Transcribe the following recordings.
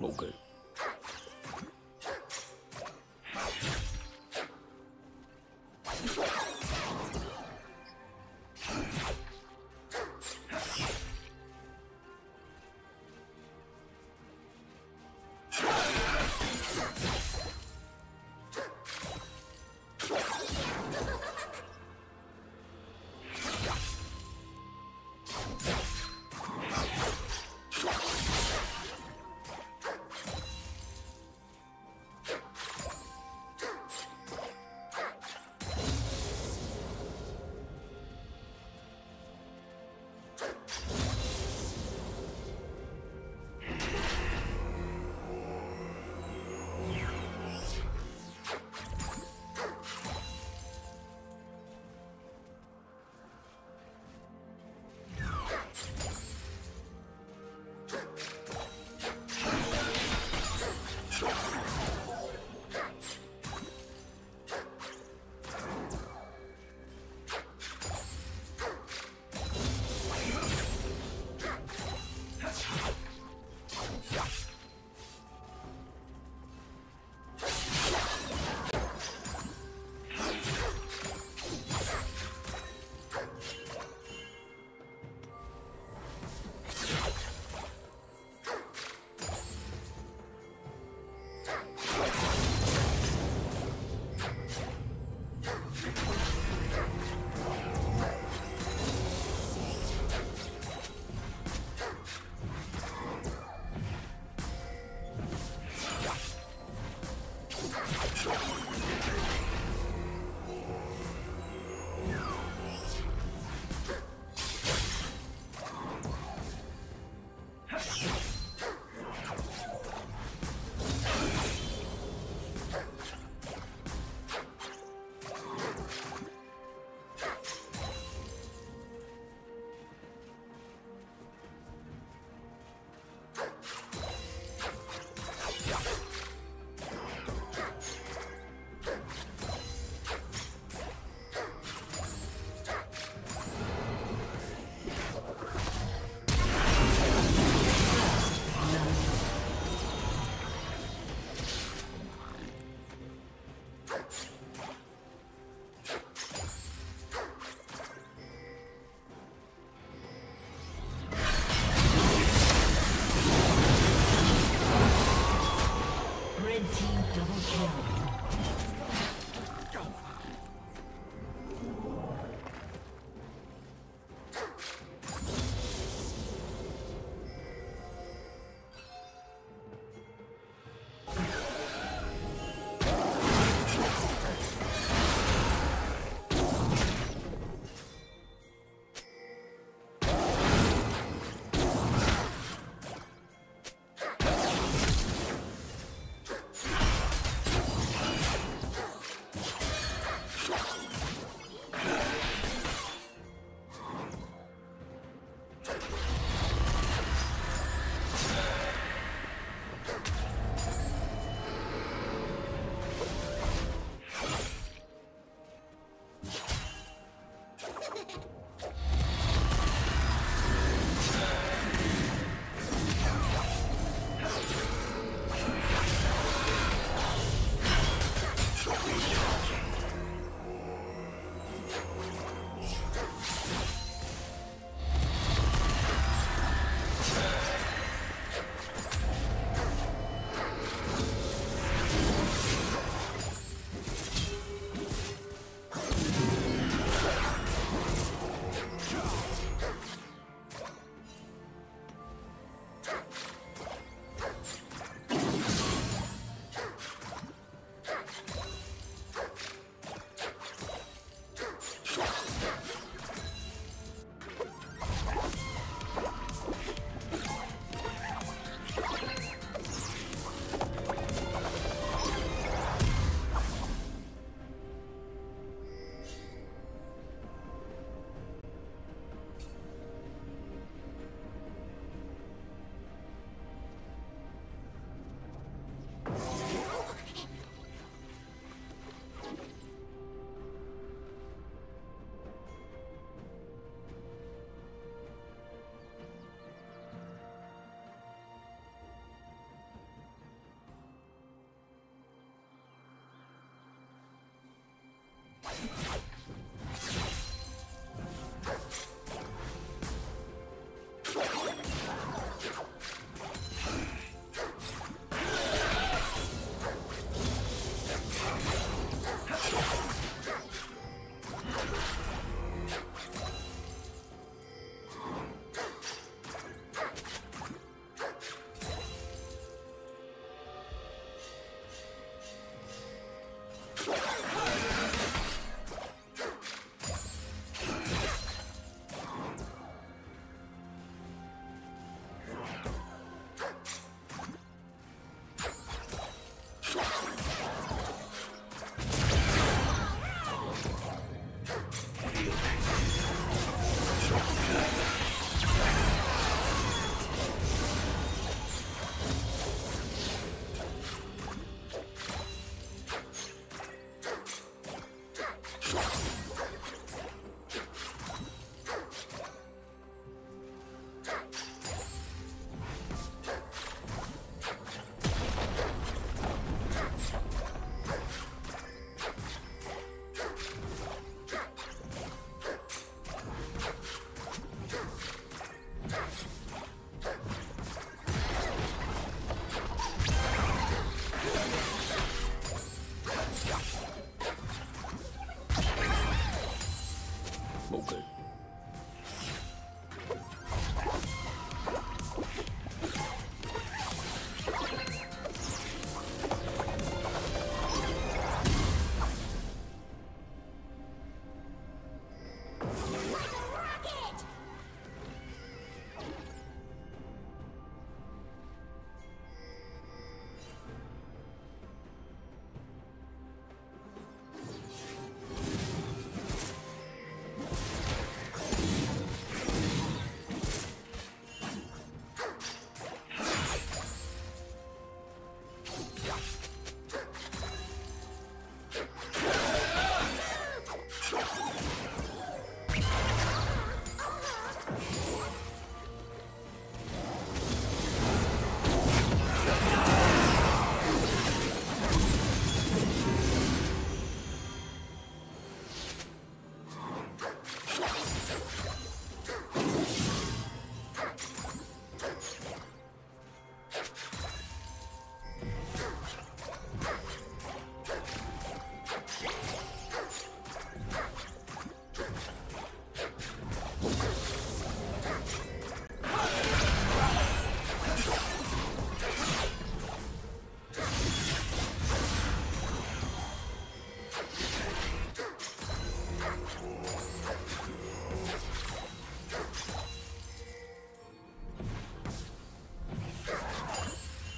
local.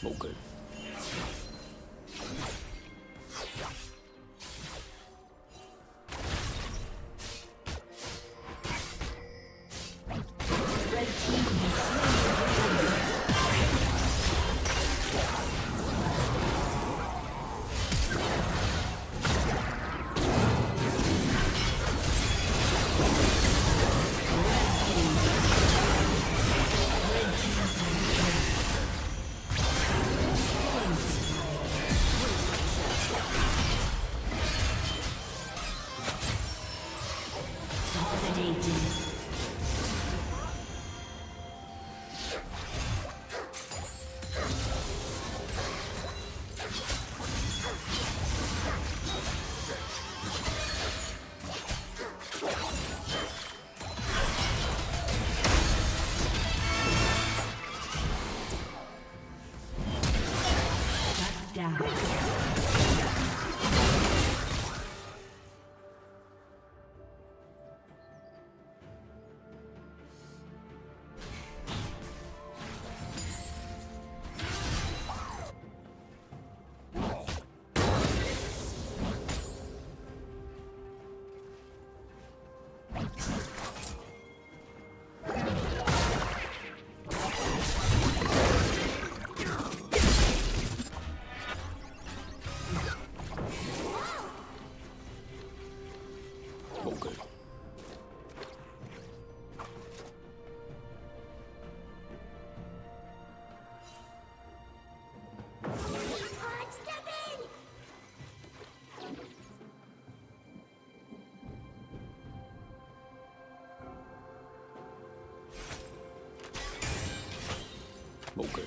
冇計。 Okay.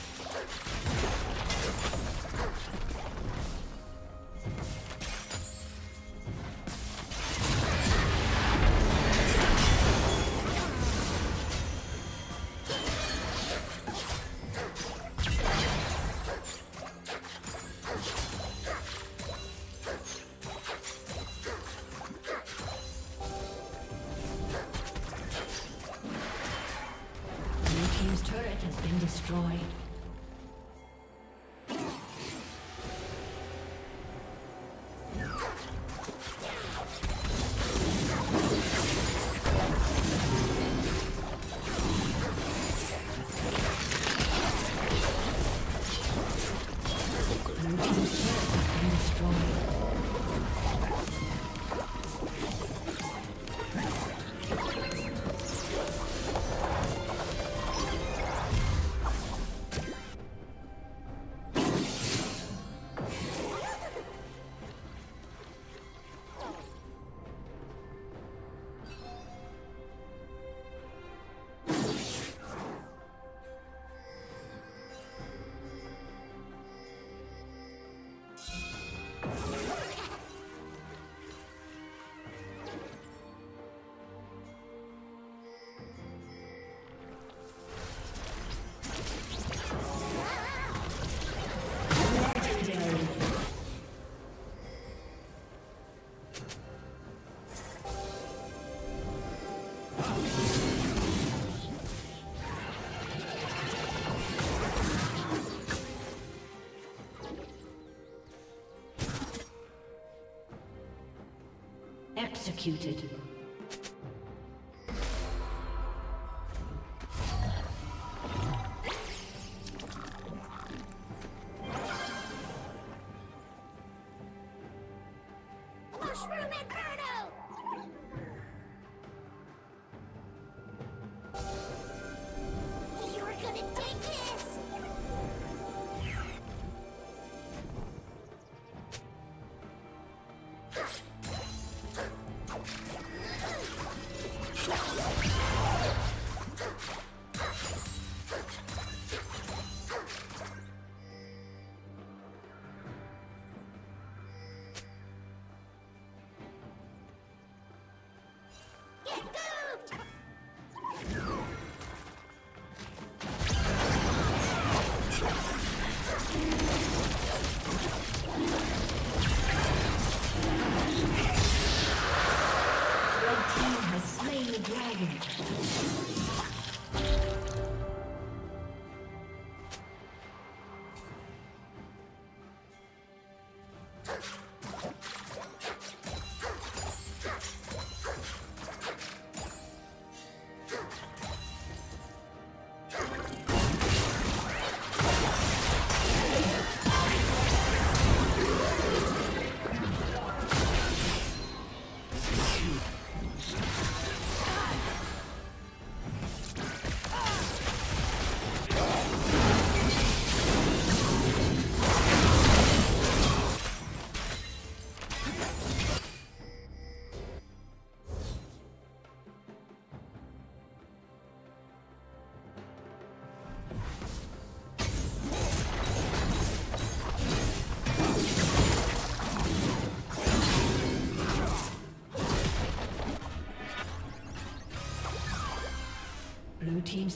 Executed. Blue team's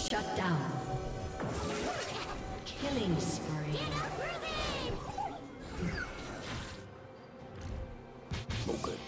Shut down. Killing spree. Get up, Ruben! Okay.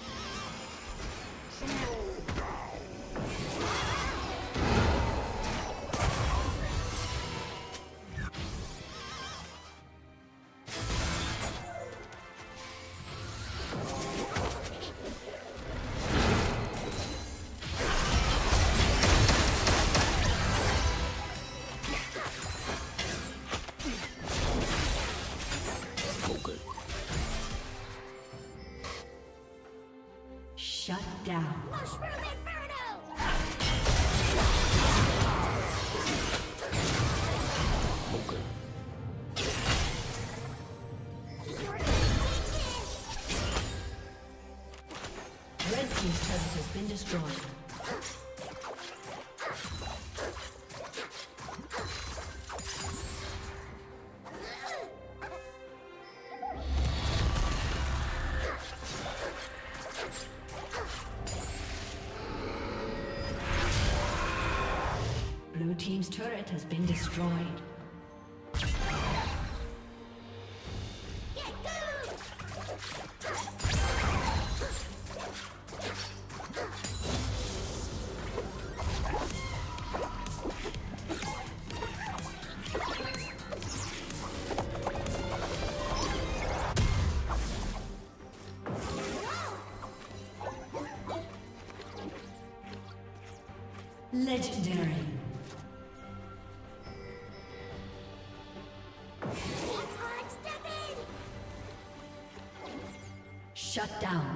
Shut down. Mushroom Inferno! Okay. Red team's turret has been destroyed. Blue team's turret has been destroyed. Legendary. Shut down.